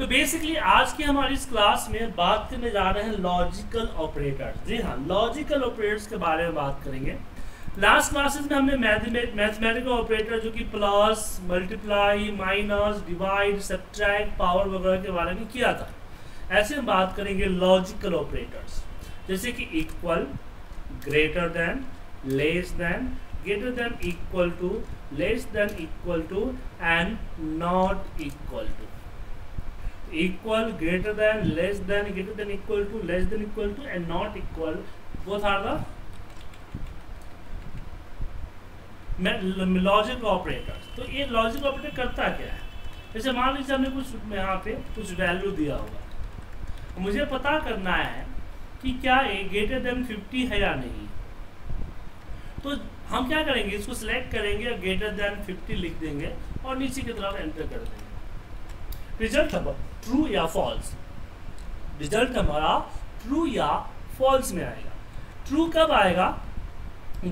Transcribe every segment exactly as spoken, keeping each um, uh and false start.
तो बेसिकली आज की हमारी इस क्लास में बात करने जा रहे हैं लॉजिकल ऑपरेटर्स। जी हाँ, लॉजिकल ऑपरेटर्स के बारे में बात करेंगे। लास्ट क्लासेस में हमने मैथमेटिकल ऑपरेटर जो कि plus, multiply, minus, divide, subtract, power वगैरह के बारे में किया था। ऐसे हम बात करेंगे लॉजिकल ऑपरेटर्स, जैसे कि equal, greater than, less than, greater than equal to, less than equal to and not equal to. Equal, greater than, less than, greater than equal to, less than equal to and not equal, both are the logical operators. तो ये logical operator करता क्या है? जैसे मान लीजिए हमने कुछ यहाँ पे कुछ वैल्यू दिया होगा, मुझे पता करना है कि क्या ये ग्रेटर देन फिफ्टी है या नहीं। तो हम क्या करेंगे, इसको सिलेक्ट करेंगे और ग्रेटर देन फिफ्टी लिख देंगे और नीचे की तरफ एंटर कर देंगे। रिजल्ट हमारा ट्रू या फॉल्स, रिजल्ट हमारा ट्रू या फॉल्स में आएगा। ट्रू कब आएगा?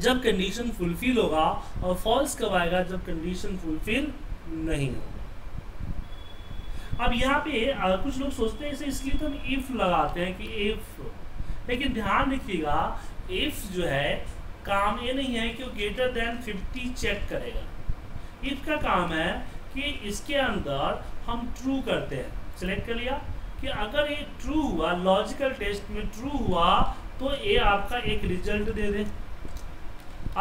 जब कंडीशन फुलफिल होगा, और फॉल्स कब आएगा? जब कंडीशन फुलफिल नहीं होगा। अब यहाँ पे आ, कुछ लोग सोचते हैं इसे इसलिए तो हम इफ लगाते हैं कि इफ, लेकिन ध्यान रखिएगा इफ जो है काम ये नहीं है कि वो ग्रेटर देन फिफ्टी चेक करेगा। इफ का काम है कि इसके अंदर हम ट्रू करते हैं। सिलेक्ट कर लिया कि अगर ये ट्रू हुआ, लॉजिकल टेस्ट में ट्रू हुआ तो ये आपका एक रिजल्ट दे दे,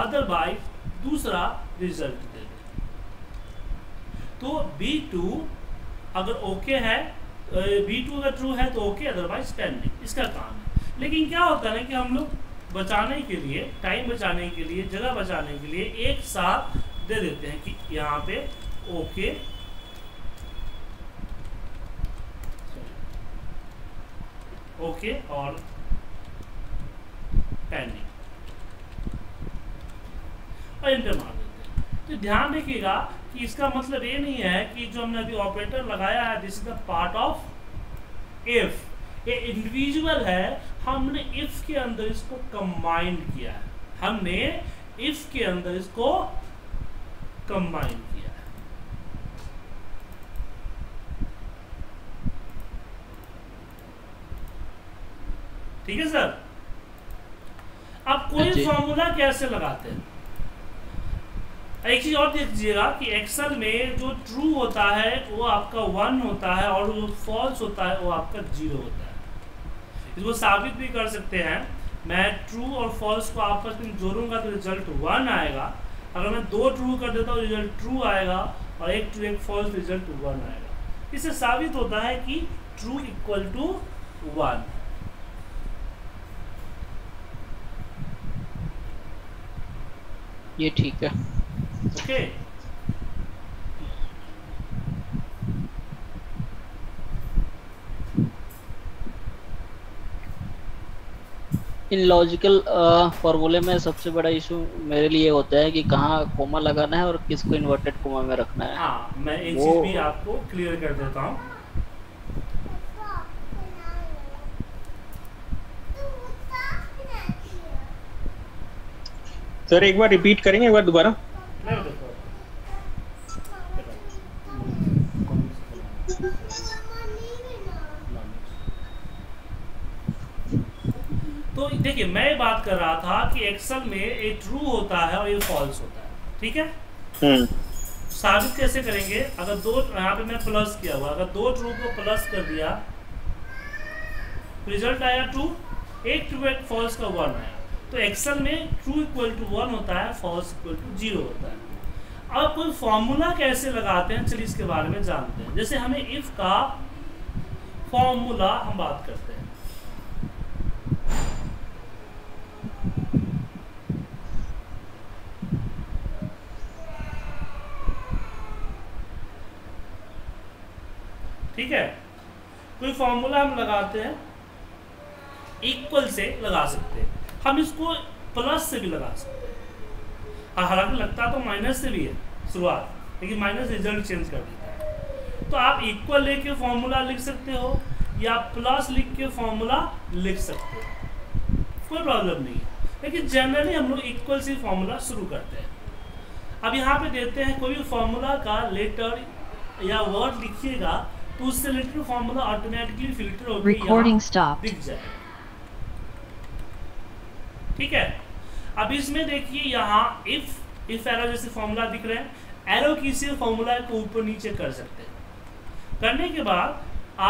अदरवाइज दूसरा रिजल्ट दे दे। तो बी टू अगर ओके है, बी टू अगर ट्रू है तो ओके, अदरवाइज पेंडिंग, इसका काम है। लेकिन क्या होता है कि हम लोग बचाने के लिए, टाइम बचाने के लिए, जगह बचाने के लिए एक साथ दे देते हैं कि यहाँ पे ओके, ओके और पेंडिंग, और एंटर मार देते हैं। तो ध्यान रखिएगा कि इसका मतलब ये नहीं है कि जो हमने अभी ऑपरेटर लगाया है this is the part of if, ये इंडिविजुअल है। हमने इफ के अंदर इसको कंबाइंड किया है, हमने इफ के अंदर इसको कंबाइंड किया है। ठीक है सर? आप कोई फॉर्मूला कैसे लगाते हैं? एक चीज और देखिएगा कि एक्सेल में जो ट्रू होता है वो आपका वन होता है और जो फॉल्स होता है वो आपका जीरो होता है। इसको साबित भी कर सकते हैं। मैं ट्रू और फॉल्स को आपस में जोड़ूंगा तो रिजल्ट वन आएगा। अगर मैं दो ट्रू कर देता हूँ रिजल्ट ट्रू आएगा, और एक ट्रू एक फॉल्स रिजल्ट वन आएगा। इससे साबित होता है कि ट्रू इक्वल टू वन। ये ठीक है। ओके, इन लॉजिकल फॉर्मूले में सबसे बड़ा इशू मेरे लिए होता है कि कहाँ कोमा लगाना है और किसको इन्वर्टेड कोमा में रखना है। हाँ, मैं एक चीज भी आपको क्लियर कर देता हूँ। सर एक बार रिपीट करेंगे, एक बार दोबारा। तो देखिए, मैं बात कर रहा था कि एक्सेल में ये ट्रू होता है और ये फॉल्स होता है। ठीक है, साबित कैसे करेंगे? अगर दो, यहाँ पे मैं प्लस किया हुआ, अगर दो ट्रू को प्लस कर दिया रिजल्ट आया ट्रू, एक ट्रू एक फॉल्स का वन आया। तो एक्सेल में ट्रू इक्वल टू वन होता है, फॉल्स इक्वल टू जीरो होता है। अब कोई फॉर्मूला कैसे लगाते हैं, चलिए इसके बारे में जानते हैं। जैसे हमें इफ का फॉर्मूला हम बात करते हैं। ठीक है, कोई फॉर्मूला हम लगाते हैं, इक्वल से लगा सकते हैं, हम इसको प्लस से भी लगा सकते हैं, हालांकि लगता तो माइनस से भी है शुरुआत, लेकिन माइनस रिजल्ट चेंज कर देता है। तो आप इक्वल लेके फॉर्मूला लिख सकते हो या प्लस लिख के फॉर्मूला लिख सकते हो, कोई प्रॉब्लम नहीं है। लेकिन जनरली हम लोग इक्वल से फॉर्मूला शुरू करते हैं। अब यहाँ पे देते हैं कोई भी फॉर्मूला का लेटर या वर्ड लिखिएगा तो उससे रिलेटेड फार्मूला ऑटोमेटिकली फिल्टर होकर रिकॉर्डिंग स्टॉप दिख जाएगा। ठीक है, अब इसमें देखिए यहाँ इफ इफ एरो जैसे फार्मूला दिख रहे हैं, एरो की से फार्मूला को ऊपर नीचे कर सकते हैं। करने के बाद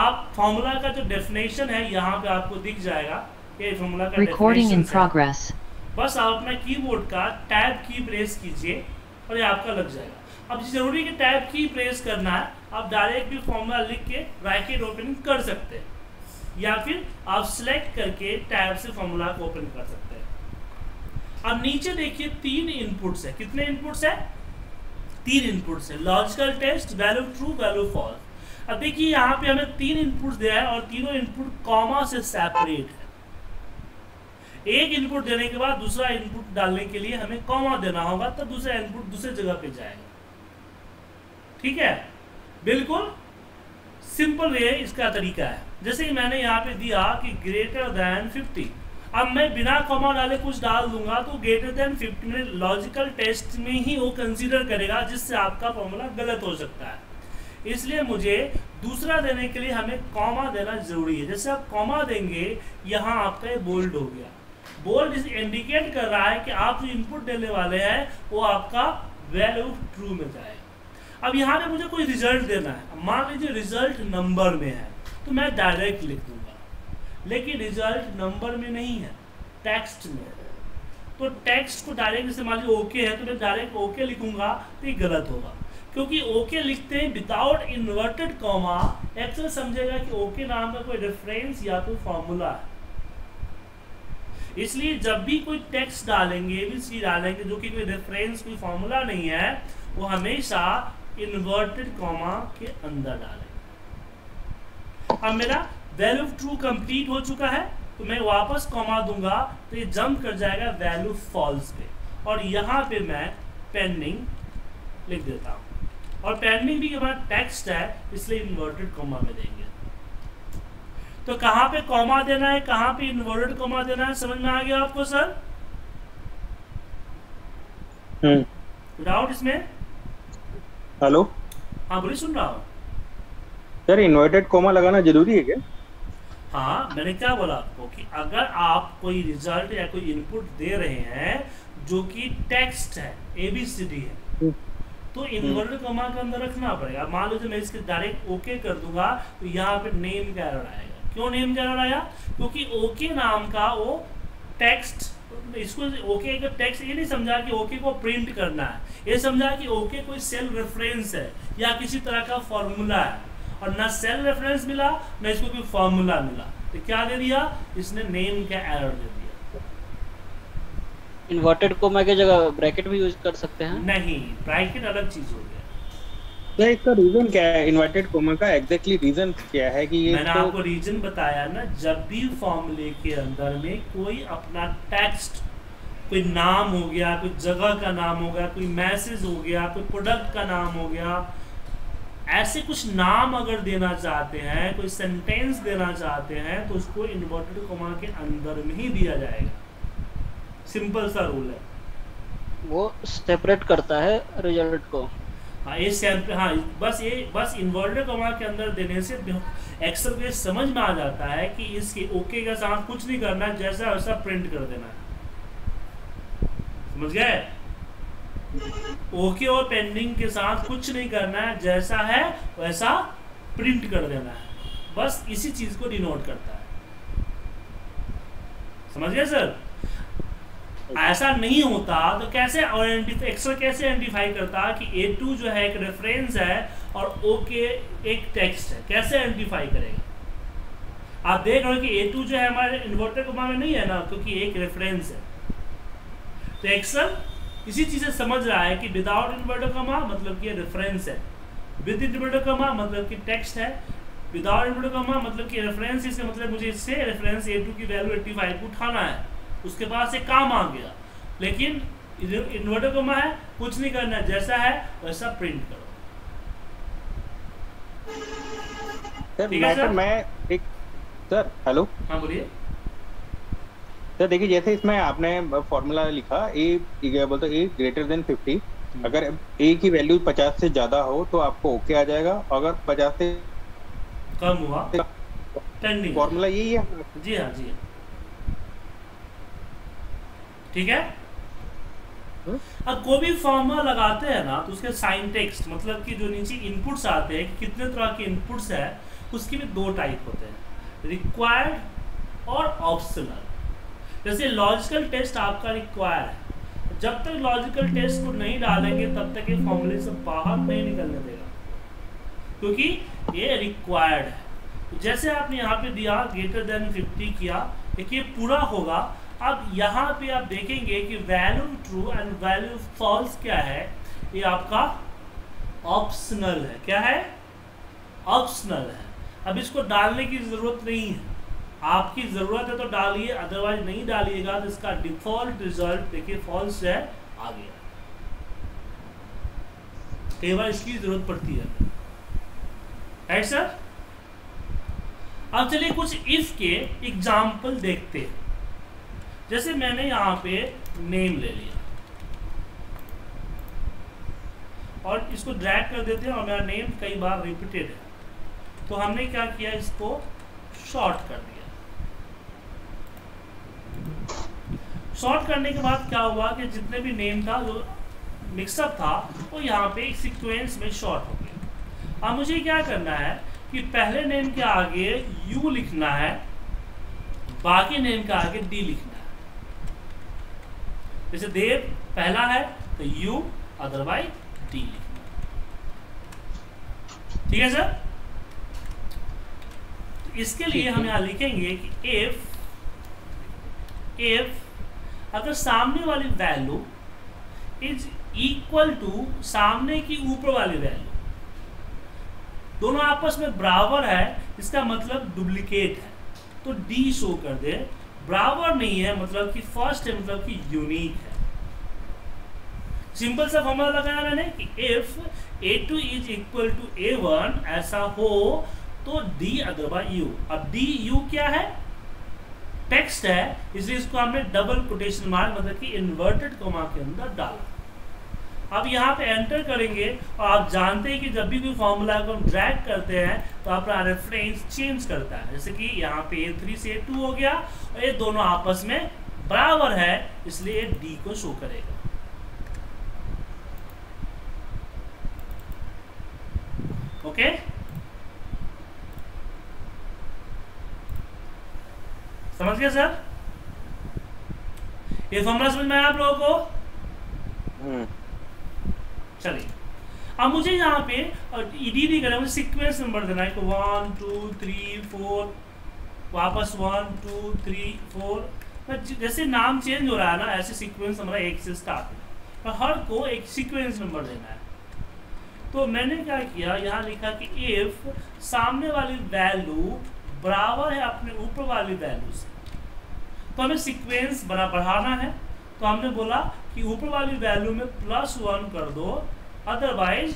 आप फार्मूला का जो डेफिनेशन है यहाँ पे आपको दिख जाएगा, ये फार्मूला का रिकॉर्डिंग इन प्रोग्रेस। बस आप अपना कीबोर्ड का टैब की प्रेस कीजिए और ये आपका लग जाएगा। अब जरूरी कि टैब की प्रेस करना है, आप डायरेक्ट भी फॉर्मूला लिख के ब्रैकेट ओपन कर सकते हैं या फिर आप सिलेक्ट करके टैब से फॉर्मूला को ओपन कर सकते हैं। अब नीचे देखिए तीन इनपुट्स है, कितने इनपुट्स है? तीन इनपुट्स है, logical test, value true, value false. अब देखिए यहाँ पे हमें तीन इनपुट्स दिया है और तीनों इनपुट कॉमा से सेपरेट है। एक इनपुट देने के बाद दूसरा इनपुट डालने के लिए हमें कॉमा देना होगा, तब दूसरा इनपुट दूसरे जगह पे जाएगा। ठीक है, बिल्कुल सिंपल ये इसका तरीका है। जैसे कि मैंने यहाँ पे दिया कि ग्रेटर देन फिफ्टी, अब मैं बिना कॉमा डाले कुछ डाल दूंगा तो ग्रेटर देन फिफ्टी में लॉजिकल टेस्ट में ही वो कंसीडर करेगा, जिससे आपका फॉर्मूला गलत हो सकता है। इसलिए मुझे दूसरा देने के लिए हमें कॉमा देना जरूरी है। जैसे आप कॉमा देंगे, यहाँ आपका ये बोल्ड हो गया। बोल्ड इंडिकेट कर रहा है कि आप जो इनपुट देने वाले हैं वो आपका वैल्यू ट्रू में जाएगा। अब यहाँ पे मुझे कोई रिजल्ट देना है, मान लीजिए रिजल्ट नंबर में है तो मैं डायरेक्ट लिख दूंगा, लेकिन रिजल्ट नंबर में नहीं है, टेक्स्ट में है। तो टेक्स्ट को डायरेक्ट, जैसे मान लीजिए ओके है तो मैं डायरेक्ट ओके लिखूंगा तो ये गलत होगा, क्योंकि ओके लिखते हैं विदाउट इन्वर्टेड कॉमा, एक्चुअल समझेगा कि ओके नाम का कोई रेफरेंस या कोई फॉर्मूला है। इसलिए जब भी कोई टेक्स्ट डालेंगे, ये भी चीज डालेंगे जो कि कोई रेफरेंस कोई फॉर्मूला नहीं है, वो हमेशा इन्वर्टेड कॉमा के अंदर डालें। अब मेरा वैल्यू ट्रू कंप्लीट हो चुका है तो मैं वापस कॉमा दूंगा तो ये जंप कर जाएगा वैल्यू फॉल्स पे, और यहाँ पे मैं पेंडिंग लिख देता हूँ। और पेंडिंग भी के बाद टेक्स्ट है, इसलिए इन्वर्टेड कॉमा में देंगे। तो कहाँ पे कॉमा देना है, कहाँ पे इन्वर्टेड कॉमा देना है, समझ में आ गया आपको सर? हम्म, डाउट इसमें? हेलो, हाँ बोलिए, सुन रहा हूँ सर। इन्वर्टेड कॉमा लगाना जरूरी है क्या? हाँ, मैंने क्या बोला आपको कि अगर आप कोई रिजल्ट या कोई इनपुट दे रहे हैं जो कि टेक्स्ट है, एबीसीडी है, तो इन्वर्टेड कॉमा के अंदर रखना पड़ेगा। मान लो मैं इसके डायरेक्ट ओके कर दूंगा तो यहाँ पे नेम का एरर आएगा। क्यों नेम का एरर आया? क्योंकि ओके नाम का वो टेक्स्ट, इसको ओके का टेक्स्ट ये नहीं समझा कि ओके को प्रिंट करना है, ये समझा कि ओके कोई सेल रेफरेंस है या किसी तरह का फॉर्मूला है, और ना सेल रेफरेंस मिला ना इसको कोई फॉर्मूला मिला, तो क्या दे दिया इसने? नेम का एरर दे दिया। इन्वर्टेड कॉमा की जगह ब्रैकेट भी यूज कर सकते हैं? नहीं, ब्रैकेट अलग चीज हो गया। नहीं, इसका रीजन क्या है इन्वर्टेड कॉमा का? एग्जैक्टली रीजन क्या है कि ये मैंने तो... आपको रीजन बताया ना, जब भी फॉर्मूले के अंदर में कोई अपना टेक्स्ट, कोई नाम हो गया, कोई जगह का नाम हो गया, कोई मैसेज हो गया, कोई प्रोडक्ट का नाम हो गया, ऐसे कुछ नाम अगर देना चाहते हैं, कोई सेंटेंस देना चाहते हैं, तो उसको इन्वर्टेड कॉमा के अंदर में ही दिया जाएगा। सिंपल सा रूल है, वो सेपरेट करता है रिजल्ट को। हाँ, ये सैम्पल, हाँ बस ये बस इन्वर्टेड कॉमा के अंदर देने से एक्सेल को समझ में आ जाता है कि इसके ओके का साथ कुछ नहीं करना है, जैसा वैसा प्रिंट कर देना है। समझ गए? ओके और पेंडिंग के साथ कुछ नहीं करना है, जैसा है वैसा प्रिंट कर देना है, बस इसी चीज को डिनोट करता है। समझ गए सर? ऐसा नहीं होता तो कैसे एक्सेल कैसे आइडेंटिफाई करता कि ए टू जो है एक रेफरेंस है और ओके एक टेक्स्ट है? कैसे आइडेंटिफाई करेगा? आप देख रहे हो कि ए टू जो है हमारे इन्वर्टेड कॉमा में नहीं है ना, क्योंकि एक रेफरेंस है। तो एक्सेल इसी चीज से समझ रहा है कि विदाउट इन्वर्टेड कॉमा मतलब कि रेफरेंस है, विद इन्वर्टेड कॉमा मतलब कि टेक्स्ट है, विदाउट इन्वर्टेड कॉमा मतलब कि रेफरेंस। इसका मतलब मुझे इससे रेफरेंस ए टू की वैल्यू पचासी को उठाना है, उसके पास एक काम आ गया, लेकिन इन्वर्टेड कॉमा है, कुछ नहीं करना, जैसा है वैसा प्रिंट करो। सर मैं सर मैं एक सर हेलो, हाँ बोलिए सर। देखिए जैसे इसमें आपने फॉर्मूला लिखा ए बोलते ए ग्रेटर देन फिफ्टी, अगर ए की वैल्यू पचास से ज्यादा हो तो आपको ओके आ जाएगा, अगर पचास से कम हुआ ट्रेंडिंग। फॉर्मूला यही है जी हाँ जी ठीक है। अब कोई भी फॉर्मूला लगाते हैं ना तो उसके साइन टेक्स्ट मतलब कि जो नीचे इनपुट्स आते हैं कितने तरह के इनपुट्स है उसके भी दो टाइप होते हैं, रिक्वायर्ड और ऑप्शनल। जैसे लॉजिकल टेस्ट आपका रिक्वायर है, जब तक लॉजिकल टेस्ट को नहीं डालेंगे तब तक ये फॉर्मूले से बाहर नहीं निकलने देगा क्योंकि ये रिक्वायर्ड है। जैसे आपने यहाँ पे दिया ग्रेटर देन फिफ्टी किया एक ये पूरा होगा। अब यहाँ पे आप देखेंगे कि value true and value false क्या है, ये आपका ऑप्शनल है। क्या है? ऑप्शनल है। अब इसको डालने की ज़रूरत नहीं है, आपकी ज़रूरत है तो डालिए, अदरवाइज नहीं डालिएगा तो इसका डिफ़ॉल्ट रिजल्ट देखिए फॉल्स है आ गया। कई बार इसकी ज़रूरत पड़ती है, राइट सर? अब चलिए कुछ इफ के एग्जाम्पल देखते हैं। जैसे मैंने यहाँ पे नेम ले लिया और इसको ड्रैग कर देते हैं और मेरा नेम कई बार रिपीटेड है तो हमने क्या किया इसको शॉर्ट कर दिया। शॉर्ट करने के बाद क्या हुआ कि जितने भी नेम था जो मिक्सअप था वो यहाँ पे एक सीक्वेंस में शॉर्ट हो गया। अब मुझे क्या करना है कि पहले नेम के आगे यू लिखना है, बाकी नेम के आगे डी लिखना है। जैसे देव पहला है तो यू अदरवाइज डी लिखना, ठीक है सर? इसके लिए हम यहाँ लिखेंगे कि एफ एफ अगर सामने वाली वैल्यू इज इक्वल टू सामने की ऊपर वाली वैल्यू दोनों आपस में बराबर है इसका मतलब डुप्लीकेट है तो डी शो कर दे। बराबर नहीं है मतलब कि फर्स्ट है मतलब कि यूनिक है। सिंपल सा फॉर्मूला लगाया मैंने कि if A two is equal to A one ऐसा हो तो D अदरवाइज U। अब D U क्या है? टेक्स्ट है इसलिए इसको हमने डबल कोटेशन मार्क मतलब कि इन्वर्टेड कोमा के अंदर डाला। अब यहाँ पे एंटर करेंगे और आप जानते हैं कि जब भी कोई फॉर्मूला को हम ड्रैग करते हैं तो अपना रेफरेंस चेंज करता है। जैसे कि यहाँ पे ए थ्री से ए टू हो गया और ये दोनों आपस में बराबर है इसलिए D को शो करेगा। ओके समझ गए सर? ये फॉर्मूला समझ में आया आप लोगों को? चलिए अब मुझे यहाँ पे ईडी नहीं करना, मुझे सीक्वेंस नंबर देना है वन टू थ्री फोर वापस वन टू थ्री फोर। जैसे नाम चेंज हो रहा है ना ऐसे सीक्वेंस हमारा एक से स्टार्ट है और हर को एक सीक्वेंस नंबर देना है। तो मैंने क्या किया यहाँ लिखा कि इफ सामने वाली वैल्यू बराबर है अपने ऊपर वाली वैल्यू से तो हमें सीक्वेंस बड़ा बढ़ाना है तो हमने बोला कि ऊपर वाली वैल्यू में प्लस वन कर दो अदरवाइज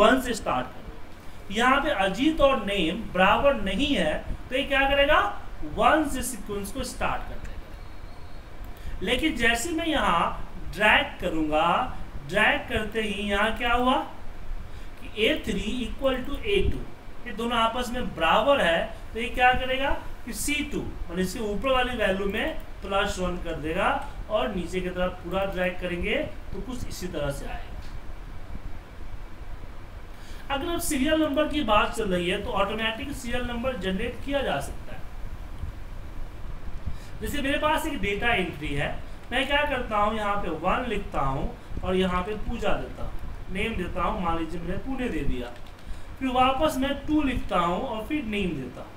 वन से स्टार्ट कर दो। यहाँ पे अजीत और नेम बराबर नहीं है तो ये क्या करेगा वन से सीक्वेंस को स्टार्ट कर देगा। लेकिन जैसे मैं यहाँ ड्रैग करूँगा ड्रैग करते ही यहाँ क्या हुआ कि A three equal to A two ये दोनों आपस में बराबर है तो ये क्या करेगा कि सी टू और इसके ऊपर वाली वैल्यू में प्लस वन कर देगा और नीचे की तरफ पूरा ड्रैग करेंगे तो कुछ इसी तरह से आएगा। अगर अब सीरियल नंबर की बात चल रही है तो ऑटोमेटिक सीरियल नंबर जनरेट किया जा सकता है। जैसे मेरे पास एक डेटा एंट्री है, मैं क्या करता हूँ यहाँ पे वन लिखता हूँ और यहाँ पे पूजा देता हूँ, नेम देता हूँ, मान लीजिए मैंने पुणे दे दिया, फिर वापस मैं टू लिखता हूँ और फिर नेम देता हूँ।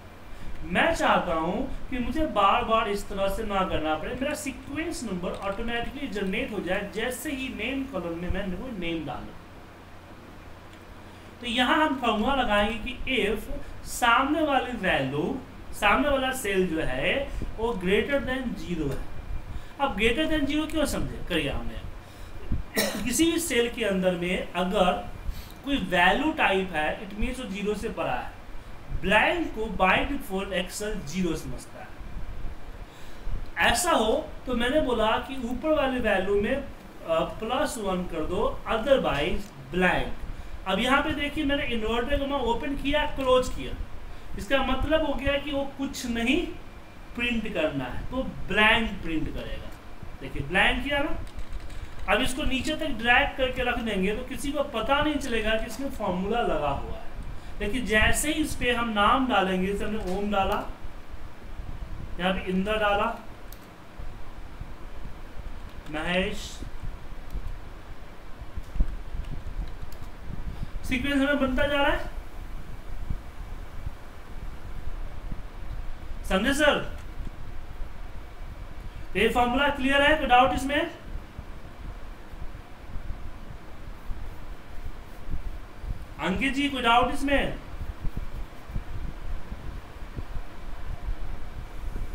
मैं चाहता हूँ कि मुझे बार बार इस तरह से ना करना पड़े, मेरा सीक्वेंस नंबर ऑटोमेटिकली जनरेट हो जाए जैसे ही नेम कॉलम में मैं वो नेम डालूँ। तो यहाँ हम फॉर्मूला लगाएंगे कि इफ सामने वाली वैल्यू सामने वाला सेल जो है वो ग्रेटर देन जीरो है। अब ग्रेटर देन जीरो क्यों समझे करिए हमने किसी भी सेल के अंदर में अगर कोई वैल्यू टाइप है इट मीन्स वो जीरो से बड़ा है। ब्लैंक को बाय डिफॉल्ट एक्सेल जीरो समझता है। ऐसा हो तो मैंने बोला कि ऊपर वाली वैल्यू में प्लस वन कर दो अदरवाइज ब्लैंक अब यहाँ पे देखिए मैंने इन्वर्टर को मैं ओपन किया, क्लोज किया, इसका मतलब हो गया कि वो कुछ नहीं प्रिंट करना है, तो ब्लैंक प्रिंट करेगा। देखिए ब्लैंक किया ना, अब इसको नीचे तक ड्रैग करके रख देंगे तो किसी को पता नहीं चलेगा कि इसमें फॉर्मूला लगा हुआ है। लेकिन जैसे ही इस पर हम नाम डालेंगे, जैसे हमने ओम डाला, यहाँ पे इंदर डाला, महेश, सीक्वेंस हमें बनता जा रहा है। समझे सर? ये फॉर्मूला क्लियर है, कोई डाउट इसमें? अंकित जी कोई डाउट इसमें?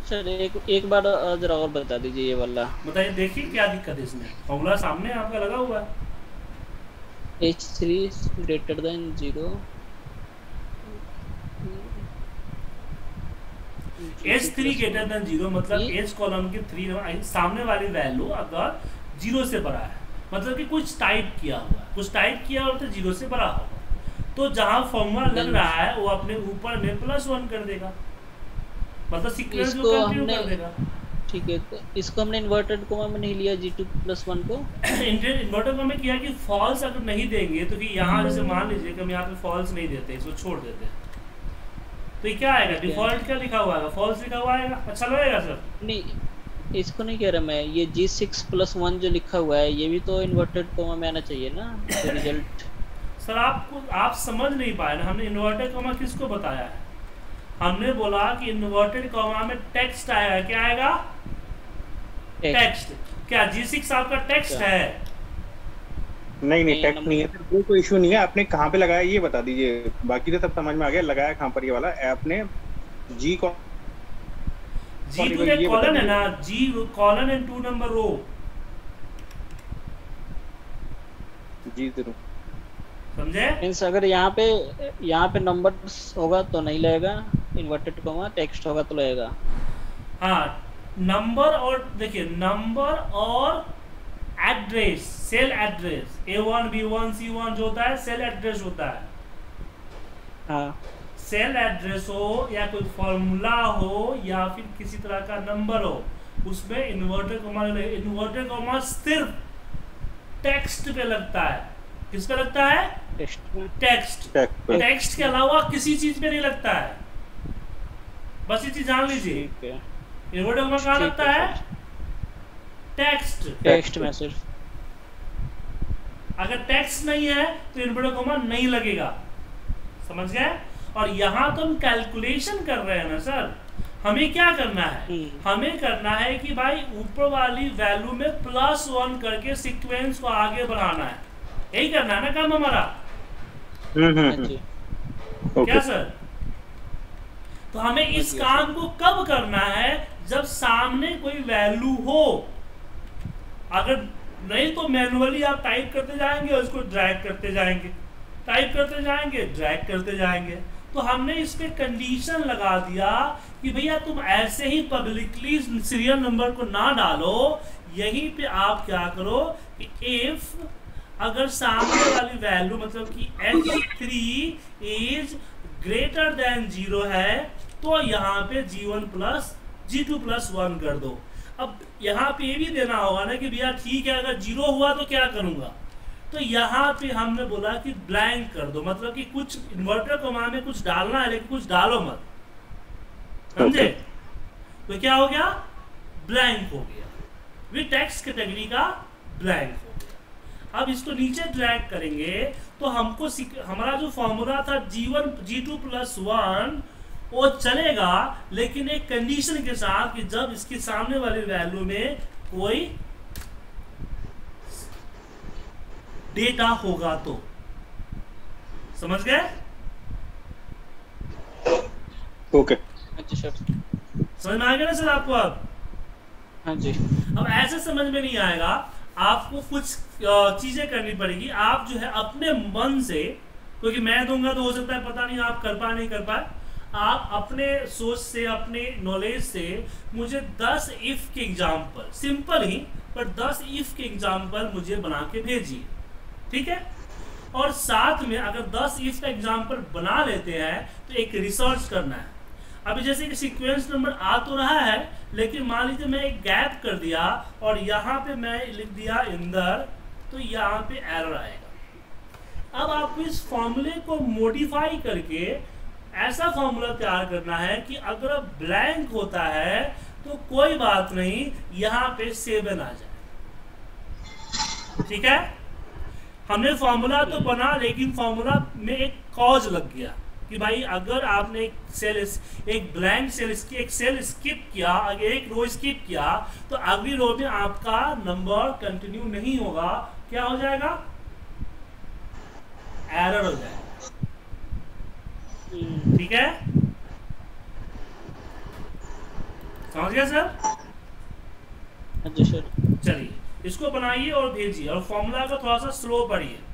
सर एक एक बार जरा और बता दीजिए ये वाला। बताइए, देखिए क्या दिक्कत है इसमें, फॉर्मूला सामने आपका लगा हुआ है H three greater than zero, H three greater than zero मतलब H कॉलम के थ्री सामने वाली वैल्यू अगर जीरो से बड़ा है, मतलब कि कुछ टाइप किया हुआ है, कुछ टाइप किया हुआ तो जीरो से बड़ा होगा, तो जहाँ फॉर्मूला लग रहा है वो अपने ऊपर में प्लस वन कर देगा, मतलब सीक्वेंस को कंटिन्यू कर देगा। ठीक है, इसको हमने इन्वर्टेड कोमा में नहीं लिया, जी टू प्लस वन को इन्वर्टेड कोमा में किया कि फॉल्स अगर नहीं देंगे तो, कि यहाँ जैसे मान लीजिए कि हम यहाँ पे फॉल्स नहीं देते, इसको छोड़ देते तो ये क्या आएगा? डिफॉल्ट क्या लिखा हुआ आएगा? फॉल्स लिखा हुआ आएगा। अच्छा लगेगा सर? नहीं, इसको नहीं कह रहा मैं, ये जी सिक्स प्लस वन जो लिखा हुआ है ये भी तो इन्वर्टेड कोमा में आना चाहिए ना, तो रिजल्ट। सर आपको, आप समझ नहीं पाए ना, हमने इन्वर्टेड कोमा किसको बताया है? हमने बोला कि इन्वर्टेड कोमा में टेक्स्ट आएगा, क्या आएगा? टेक्स्ट। क्या जी सिक्स आपका टेक्स्ट है? नहीं नहीं टेक्स्ट नहीं है, कोई कोई इशू नहीं है। आपने कहाँ पे लगाया ये बता दीजिए, बाकी तो सब समझ में आ गया। लगाया कहाँ पर ये वाला? आपने जी को जी टू एक कॉलन है ना, G colon and two number row, G zero, समझे? मींस अगर यहाँ पे यहाँ पे नंबर्स होगा तो नहीं लगेगा इन्वर्टेड कोमा, टेक्स्ट होगा तो लगेगा। हाँ, नंबर और देखिए नंबर और address, cell address A one B one C one जो होता है सेल एड्रेस होता है। हाँ, सेल एड्रेस हो या कोई फॉर्मूला हो या फिर किसी तरह का नंबर हो, उसमें इन्वर्टेड कोमा, इन्वर्टेड कोमा सिर्फ टेक्स्ट पे लगता है। किस पे लगता है? टेक्स्ट, टेक्स्ट, टेक्स्ट के अलावा किसी चीज पे नहीं लगता है, बस ये चीज जान लीजिए। इन्वर्टेड कोमा कहाँ लगता है? टेक्स्ट, टेक्स्ट में सिर्फ। अगर टेक्स्ट नहीं है तो इन्वर्टेड कोमा नहीं लगेगा, समझ गए? और यहाँ तो हम कैलकुलेशन कर रहे हैं ना सर, हमें क्या करना है? हमें करना है कि भाई ऊपर वाली वैल्यू में प्लस वन करके सीक्वेंस को आगे बढ़ाना है, यही करना है ना काम हमारा। क्या सर? तो हमें इस काम को कब करना है? जब सामने कोई वैल्यू हो, अगर नहीं तो मैनुअली आप टाइप करते जाएंगे और उसको ड्रैग करते जाएंगे, टाइप करते जाएंगे, ड्रैग करते जाएंगे। तो हमने इस पे कंडीशन लगा दिया कि भैया तुम ऐसे ही पब्लिकली सीरियल नंबर को ना डालो, यहीं पे आप क्या करो कि इफ अगर सामने वाली वैल्यू मतलब कि H three is greater than zero है तो यहाँ पे G one plus G two plus one कर दो। अब यहाँ पे ये भी देना होगा ना कि भैया ठीक है अगर जीरो हुआ तो क्या करूँगा, तो यहाँ पे हमने बोला कि ब्लैंक कर दो, मतलब कि कुछ इन्वर्टर कोमा में कुछ डालना है लेकिन कुछ डालो मत, समझे? तो क्या हो गया? ब्लैंक हो गया, विद टेक्स्ट कैटेगरी का ब्लैंक। अब इसको नीचे ड्रैग करेंगे तो हमको हमारा जो फॉर्मूला था G one G two plus one वो चलेगा, लेकिन एक कंडीशन के साथ कि जब इसके सामने वाली वैल्यू में कोई डेटा होगा तो, समझ गए? ओके, अच्छा सर समझ में आ गया ना सर आपको? अब हाँ जी, अब ऐसे समझ में नहीं आएगा आपको, कुछ चीजें करनी पड़ेगी। आप जो है अपने मन से, क्योंकि मैं दूंगा तो हो सकता है पता नहीं आप कर पाए नहीं कर पाए, आप अपने सोच से अपने नॉलेज से मुझे दस इफ के एग्जाम्पल, सिंपल ही पर दस इफ के एग्जाम्पल मुझे बना के भेजिए, ठीक है? और साथ में अगर दस इफ का एग्जाम्पल बना लेते हैं तो एक रिसर्च करना है। अभी जैसे कि सीक्वेंस नंबर आ तो रहा है, लेकिन मान लीजिए मैं एक गैप कर दिया और यहाँ पे मैं लिख दिया अंदर, तो यहाँ पे एरर आएगा। अब आपको इस फॉर्मूले को मॉडिफाई करके ऐसा फॉर्मूला तैयार करना है कि अगर ब्लैंक होता है तो कोई बात नहीं, यहाँ पे सेवन आ जाए। ठीक है, हमने फॉर्मूला तो बना, लेकिन फॉर्मूला में एक कॉज लग गया कि भाई अगर आपने एक सेल एक ब्लैंक सेल एक सेल स्किप किया, अगर एक रो स्किप किया तो अगली रो में आपका नंबर कंटिन्यू नहीं होगा, क्या हो जाएगा, एरर हो जाएगा। ठीक है, समझ गया सर? अच्छा सर, चलिए इसको बनाइए और भेजिए, और फॉर्मूला का थोड़ा सा स्लो पढ़िए।